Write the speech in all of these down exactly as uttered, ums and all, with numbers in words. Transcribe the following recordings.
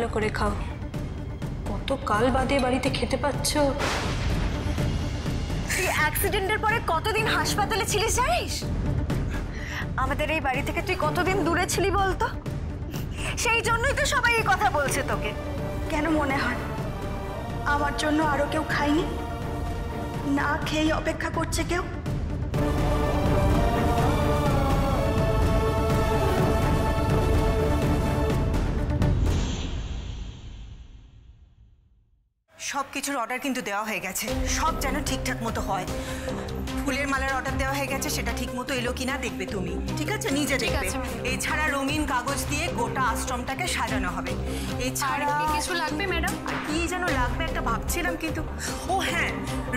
ভালো করে খাও। কতকাল বাদে বাড়িতে খেতে পাচ্ছ। তুই অ্যাক্সিডেন্টের পরে কতদিন হাসপাতালে ছিলিস জানিস? আমাদের এই বাড়ি থেকে তুই কতদিন দূরে ছিলি বলতো? সেই জন্যই তো সবাই এই কথা বলছে তোকে। কেন মনে হয় আমার জন্য আরো কেউ খায়নি? না খেয়ে অপেক্ষা করছে কেউ? সব কিছুর অর্ডার কিন্তু দেওয়া হয়ে গেছে, সব যেন ঠিকঠাক মতো হয়। ফুলের মালার অর্ডার দেওয়া হয়ে গেছে, সেটা ঠিক মতো এলো কিনা দেখবে তুমি, ঠিক আছে? নিজে দেখবে। এছাড়া রঙিন কাগজ দিয়ে গোটা আশ্রমটাকে সাজানো হবে। এছাড়া কিছু লাগবে ম্যাডাম? আর কি যেন লাগবে একটা ভাবছিলাম কিন্তু। ও হ্যাঁ,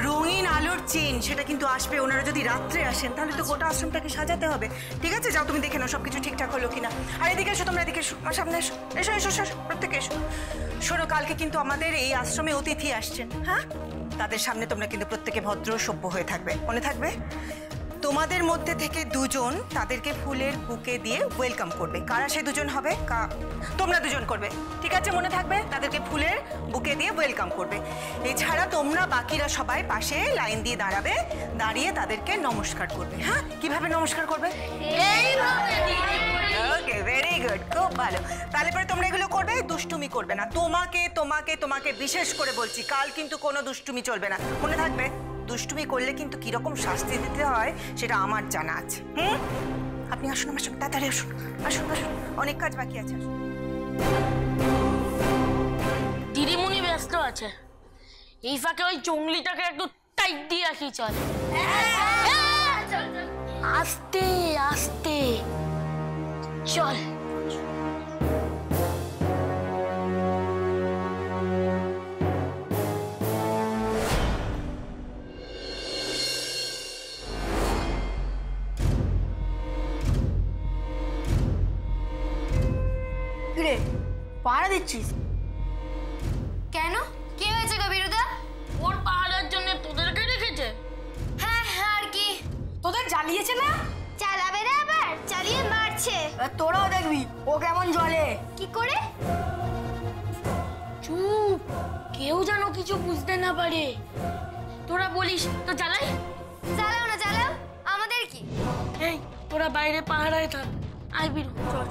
রঙিন আলোর চেন, সেটা কিন্তু আসবে। ওনারা যদি রাত্রে আসেন তাহলে তো গোটা আশ্রমটাকে সাজাতে হবে। ঠিক আছে, যাও তুমি দেখে নাও সব কিছু ঠিকঠাক হলো কিনা। আর এদিকে এসো, তোমরা এদিকে এসো, আমার সামনে এসো, এসো এসো এসো, প্রত্যেকে এসো। শোনো, কালকে কিন্তু আমাদের এই আশ্রমে অতিথি আসছেন, হ্যাঁ? তাদের সামনে তোমরা কিন্তু প্রত্যেকে ভদ্র সভ্য হয়ে থাকবে, মনে থাকবে? তোমাদের মধ্যে থেকে দুজন তাদেরকে ফুলের বুকে দিয়ে ওয়েলকাম করবে। কারা সে দুজন হবে? তোমরা দুজন করবে, ঠিক আছে? মনে থাকবে, তাদেরকে ফুলের বুকে দিয়ে ওয়েলকাম করবে। এছাড়া তোমরা বাকিরা সবাই পাশে লাইন দিয়ে দাঁড়াবে, দাঁড়িয়ে তাদেরকে নমস্কার করবে। হ্যাঁ, কিভাবে নমস্কার করবে? ওকে, ভেরি গুড, খুব ভালো। তাহলে পরে তোমরা এগুলো করবে, দুষ্টুমি করবে না। তোমাকে তোমাকে তোমাকে বিশেষ করে বলছি, কাল কিন্তু কোনো দুষ্টুমি চলবে না, মনে থাকবে? দুষ্টুমি করলে কিন্তু কিরকম শাস্তি দিতে হয় সেটা আমার জানা আছে। হুম, আপনি আসুন আমার সঙ্গে, তাড়াতাড়ি আসুন, আসুন আসুন, অনেক কাজ বাকি আছে। দিদিমণি ব্যস্ত আছে, এই ফাঁকে ওই জঙ্গলিটাকে একটু টাইট দিয়ে রাখি। চল, আস্তে আস্তে চল। পাহারা দিচ্ছিস কেন? কে হয়েছে গো বিরুদা? ওর পাহারার জন্য তোদেরকে রেখেছে। হ্যাঁ হ্যাঁ, আর কি তোদের জ্বালিয়েছে না? চালাবে না, আবার চালিয়ে মারছে। তোরাও দেখবি ও কেমন জ্বলে কি করে। চুপ, কেউ যেন কিছু বুঝতে না পারে। তোরা বলিস তো জ্বালাই? জ্বালাও না জ্বালাও, আমাদের কি। এই তোরা বাইরে পাহারায় থাক, আয় বিরু চল।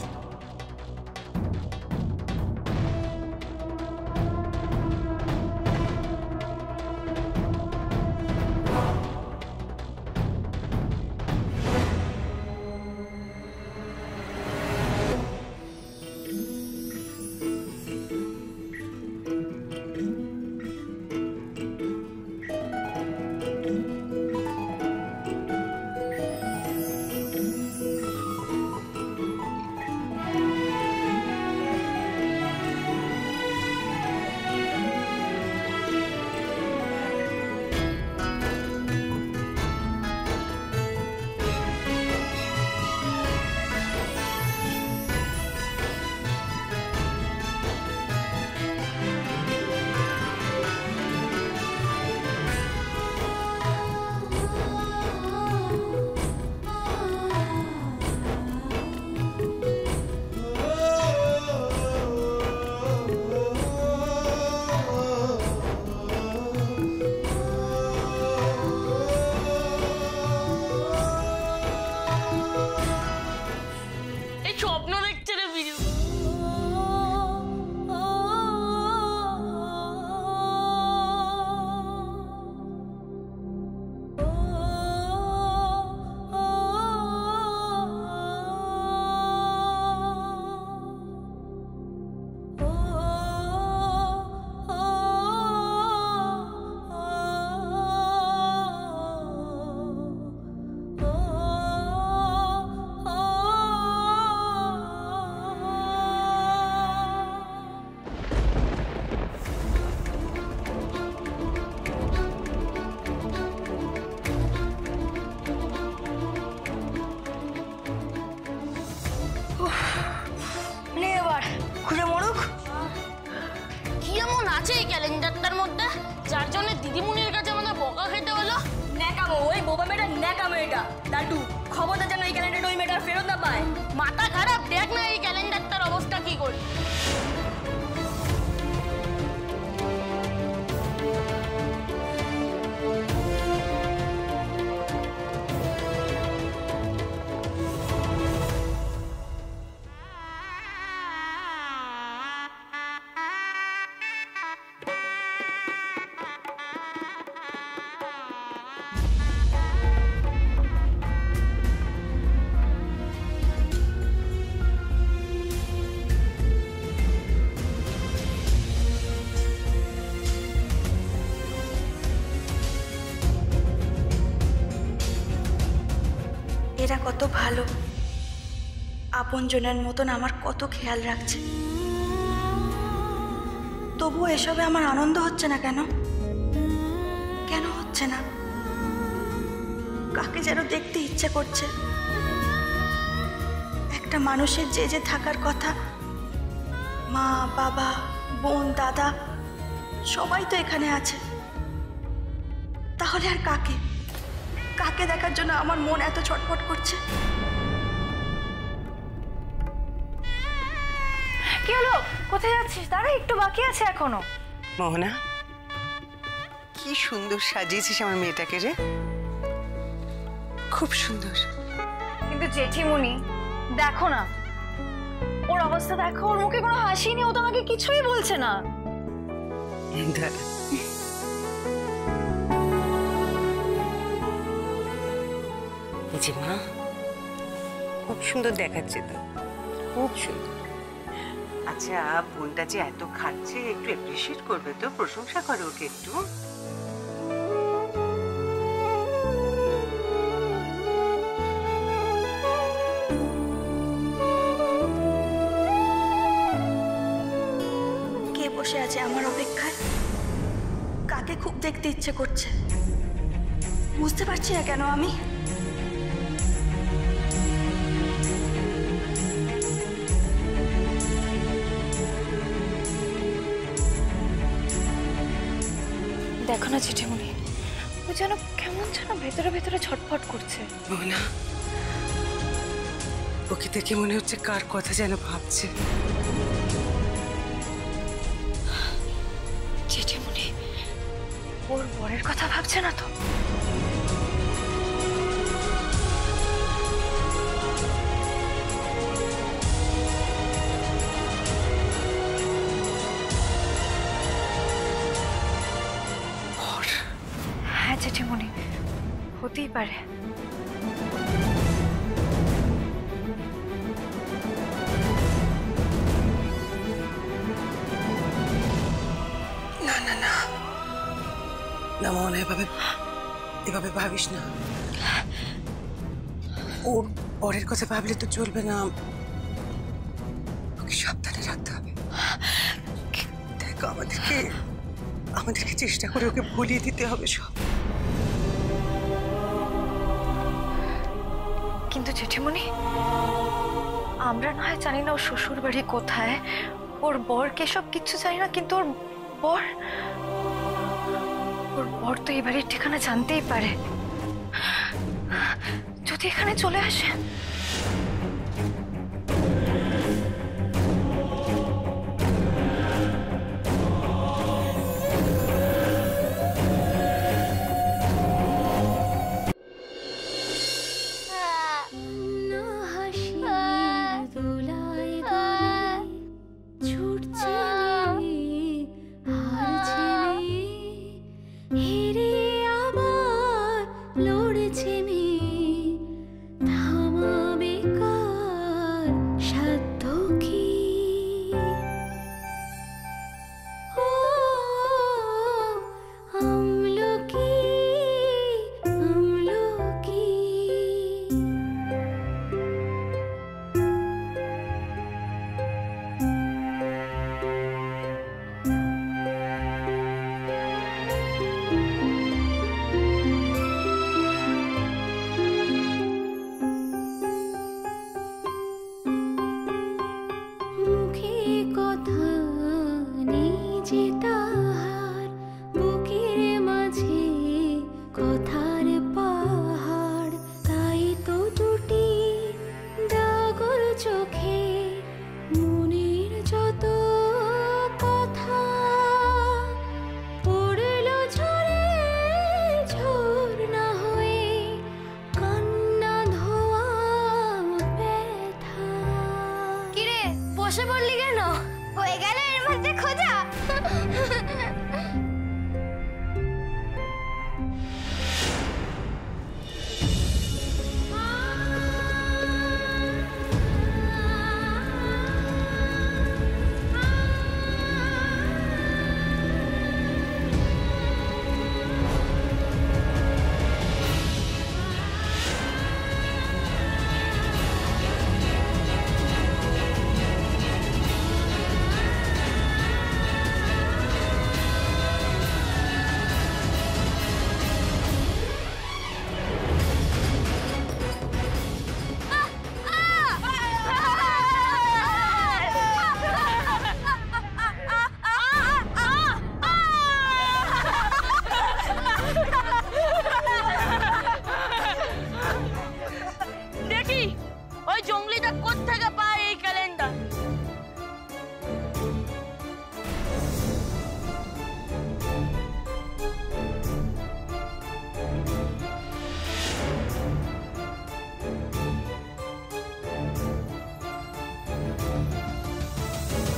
মাথা খারাপ, দেখ না এই ক্যালেন্ডারটার অবস্থা কি করে। ভালো, আপনজনের মতন আমার কত খেয়াল রাখছে, তবুও এসবে আমার আনন্দ হচ্ছে না কেন? কেন হচ্ছে না? কাকে যেন দেখতে ইচ্ছে করছে। একটা মানুষের যে যে থাকার কথা, মা বাবা বোন দাদা সবাই তো এখানে আছে, তাহলে আর কাকে কাকে দেখার জন্য আমার মন এত ছটফট করছে? কি হলো, কোথায় যাচ্ছিস? দাঁড়া, একটু বাকি আছে এখনো। মোহনা, কি সুন্দর সাজিয়েছিস আমার মেয়েটাকে রে, খুব সুন্দর। কিন্তু জেঠিমনি দেখো না ওর অবস্থা, দেখো ওর মুখে কোনো হাসি নেই, ও তো আমাকে কিছুই বলছে না। মা, খুব সুন্দর দেখাচ্ছে তো, খুব সুন্দর। আচ্ছা, বোনটা যে এত খাচ্ছে, একটু অ্যাপ্রিশিয়েট করবে তো, প্রশংসা করো ওকে একটু। কে বসে আছে আমার অপেক্ষায়? কাকে খুব দেখতে ইচ্ছে করছে বুঝতে পারছি না কেন আমি। দেখো না চিঠিমণি, ও যেন কেমন যেন ভেতরে ভেতরে ছটফট করছে। মোহনা, ওকে দেখে মনে হচ্ছে কার কথা যেন ভাবছে। চিঠিমণি ওর বরের কথা ভাবছে না তো? মনে হতেই পারে। না না না না মনে, এভাবে এভাবে ভাবিস না। ওর পরের কথা ভাবলে তো চলবে না, ওকে সাবধানে রাখতে হবে। দেখো, আমাদেরকে আমাদেরকে চেষ্টা করে ওকে ভুলিয়ে দিতে হবে সব। কিন্তু জেঠিমণি, আমরা না হয় জানি না ওর শ্বশুর বাড়ি কোথায়, ওর বর কে, সব কিছু জানি না, কিন্তু ওর বর ওর বর তো এই বাড়ির ঠিকানা জানতেই পারে। যদি এখানে চলে আসে,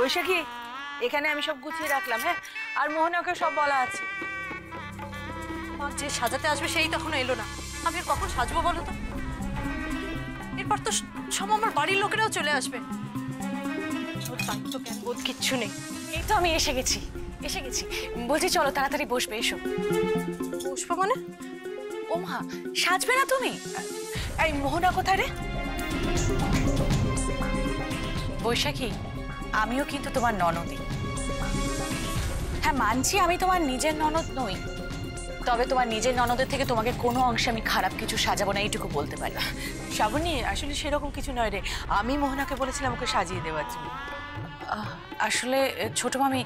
বৈশাখী, এখানে আমি সব গুছিয়ে রাখলাম। হ্যাঁ, আর মোহনাকে সব বলা আছে। যে সাজাতে আসবে সেই তখন এলো না, আমি আর কখন সাজবো বলো তো? এরপর তো সব আমার বাড়ির লোকেরাও চলে আসবে। কিচ্ছু নেই, এই তো আমি এসে গেছি এসে গেছি বলছি চলো তাড়াতাড়ি বসবে। এসো। বসবো মানে? ও মা, সাজবে না তুমি? এই মোহনা কোথায় রে? বৈশাখী, আমিও কিন্তু তোমার ননদই। হ্যাঁ, মানছি আমি তোমার নিজের ননদ নই, তবে তোমার নিজের ননদের থেকে তোমাকে কোনো অংশে আমি খারাপ কিছু সাজাবো না, এইটুকু বলতে পারি। শ্রাবণী, আসলে সেরকম কিছু নয় রে, আমি মোহনাকে বলেছিলাম ওকে সাজিয়ে দেওয়ার জন্য। আসলে ছোট মামি,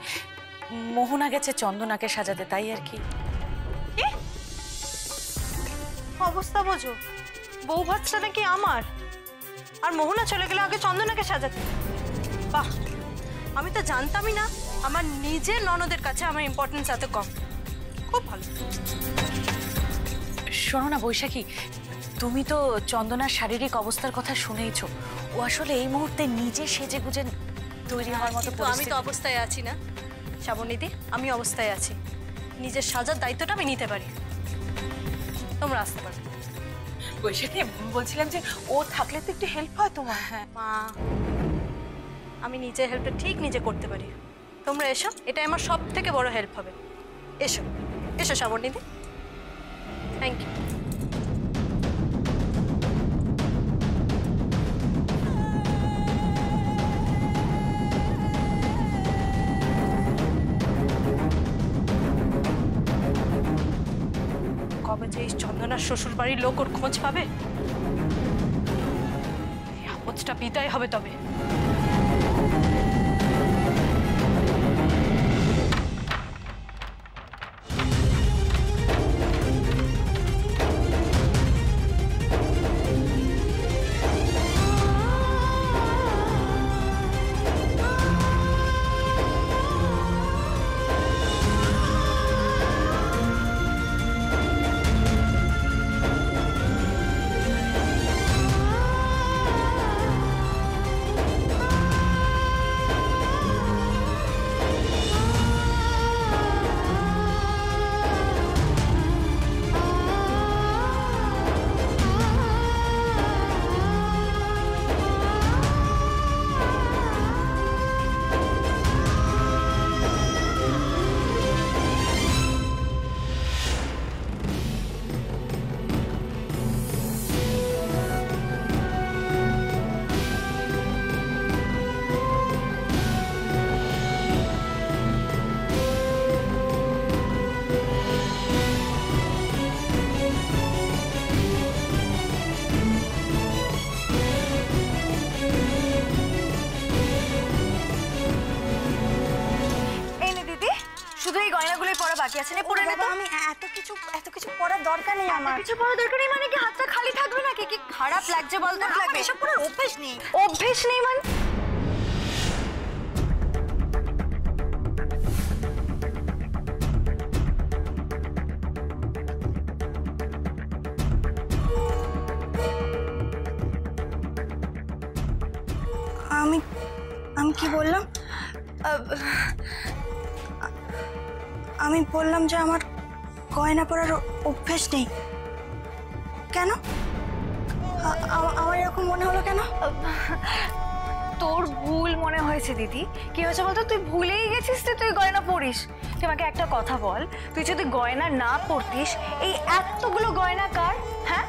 মোহনা গেছে চন্দনাকে সাজাতে, তাই আর কি। অবস্থা বোঝো, বউ ভাতটা নাকি আমার, আর মোহনা চলে গেলে আগে চন্দনাকে সাজাতে। বাহ, আমি তো জানতামই না আমার নিজের ননদের কাছে আমার ইম্পর্টেন্স এত কম। খুব ভালো। শোনো না বৈশাখী, তুমি তো চন্দনার শারীরিক অবস্থার কথা শুনেইছো, ও আসলে এই মুহূর্তে নিজে সেজে গুজে তৈরি হওয়ার মতো। আমি তো অবস্থায় আছি না শ্রাবণীদি, আমি অবস্থায় আছি, নিজের সাজার দায়িত্বটা আমি নিতে পারি, তোমরা আসতে পারো। বৈশাখী, বলছিলাম যে ও থাকলে তো একটু হেল্প হয় তোমার। হ্যাঁ মা, আমি নিজের হেল্পটা ঠিক নিজে করতে পারি, তোমরা এসো, এটা আমার সব থেকে বড় হেল্প হবে। এসো এসো শ্রাবণীদি। Thank you. কবে যে এই চন্দনার শ্বশুর বাড়ির লোক ওর খোঁজ পাবে, এই আপদটা বিদায় হবে তবে। শুধু এই গয়নাগুলোই পরা বাকি আছে না, পরে না তো আমি এত কিছু এত কিছু পরার দরকার নেই আমার। কিছু পরার দরকার নেই মানে কি হাতটা খালি থাকবে না? কি কি খারাপ লাগছে বল না, লাগবে এসব পরার অভ্যাস নেই। অভ্যাস নেই মানে আমি আমি কি বললাম? আমি বললাম যে আমার গয়না পরার অভ্যেস নেই। কেন আমার এরকম মনে হলো? কেন তোর ভুল মনে হয়েছে দিদি? কি হয়েছে বলতো, তুই ভুলেই গেছিস যে তুই গয়না পরিস। তুই আমাকে একটা কথা বল, তুই যদি গয়না না পরতিস এই এতগুলো গয়না কার? হ্যাঁ,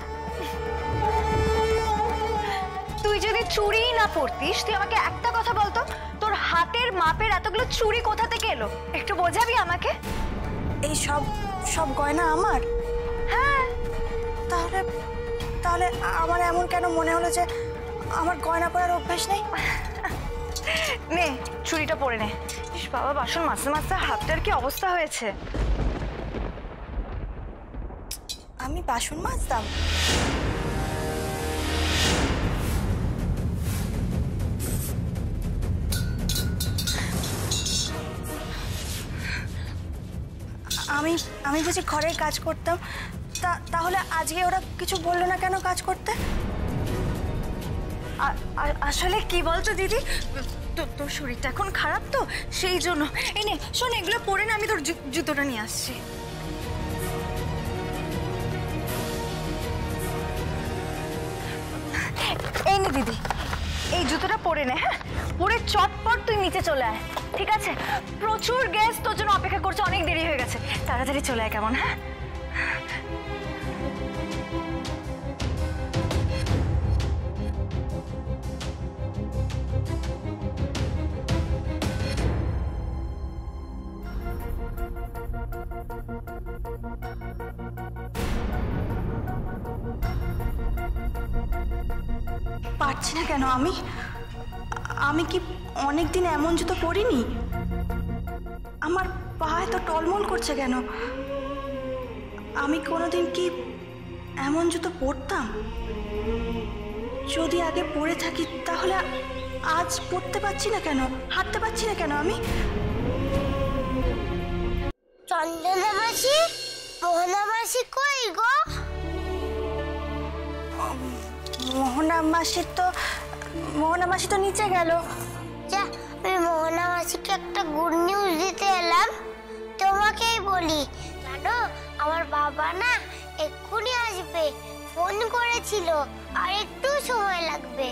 তুই যদি চুরি না পরতিস, তুই আমাকে একটা কথা বলতো তোর হাতের মাপের এতগুলো চুরি কোথা থেকে এলো? একটু বোঝাবি আমাকে? এই সব সব গয়না আমার? হ্যাঁ। তাহলে তাহলে আমার এমন কেন মনে হলো যে আমার গয়না পরার অভ্যাস নেই? নে চুরিটা পরে নে। ইস বাবা, বাসন মাজতে মাজতে হাতটার কি অবস্থা হয়েছে। আমি বাসন মাজতাম? আমি আমি বুঝি ঘরের কাজ করতাম। তা তাহলে আজকে ওরা কিছু বললো না কেন কাজ করতে? আসলে কি বলতো দিদি, তোর শরীরটা এখন খারাপ তো সেই জন্য। এই নে শোন, এগুলো পরে না, আমি তোর জুতোটা নিয়ে আসছি। এই নে দিদি, এই জুতোটা পরে নে। হ্যাঁ, পরে চটপট তুই নিচে চলে আয়, ঠিক আছে? প্রচুর গ্যাস তোর জন্য অপেক্ষা করছে, অনেক দেরি হয়ে গেছে। তাড়াতাড়ি চলে আয় কেমন? হ্যাঁ, পারছি না কেন আমি? আমি কি অনেকদিন এমন জুতো পরিনি? আমার পা এত টলমল করছে কেন? আমি কোনোদিন কি এমন জুতো পরতাম? যদি আগে পরে থাকি তাহলে আজ পরতে পারছি না কেন, হাঁটতে পারছি না কেন আমি? চন্দনা মাসি, মোহনা মাসি কই গো? মোহনা মাসির তো মোহনা মাসি তো নিচে গেল। আমি মোহনা মাসিকে একটা গুড নিউজ দিতে এলাম, তোমাকেই বলি। জানো আমার বাবা না এক্ষুনি আসবে, ফোন করেছিল, আর একটু সময় লাগবে।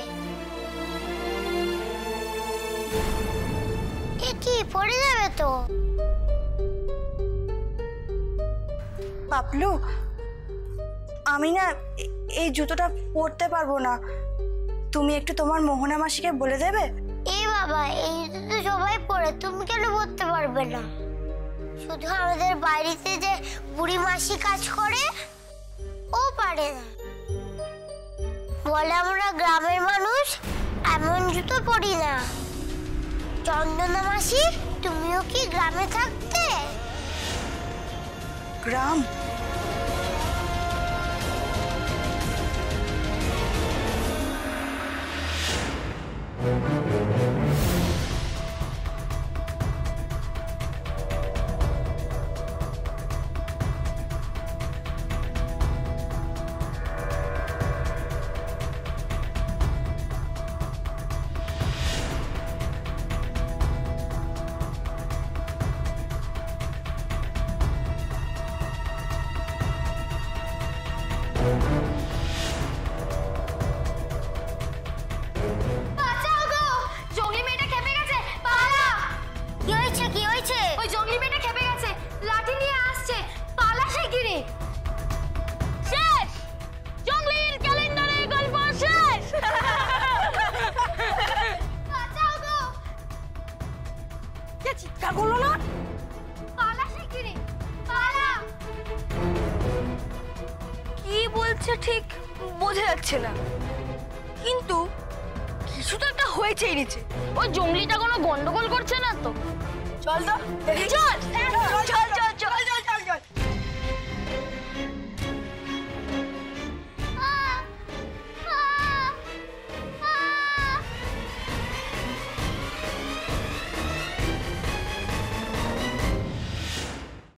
এ কি পড়ে যাবে তো? পাপলু, আমি না এই জুতোটা পরতে পারবো না, তুমি একটু তোমার মোহনা মাসিকে বলে দেবে? এই বাবা, এই জুতো সবাই পরে, তুমি কেন পরতে পারবে না? শুধু আমাদের বাড়িতে যে বুড়ি মাসি কাজ করে ও পারে না। বলে আমরা গ্রামের মানুষ এমন জুতো পরি না। চন্দনা মাসি, তুমিও কি গ্রামে থাকতে? গ্রাম? ঠিক বোঝা যাচ্ছে না, কিন্তু কিছু তো একটা হয়েছে নিচে। ওই জঙ্গলিটা কোনো গন্ডগোল করছে না তো? चल दो, चल चल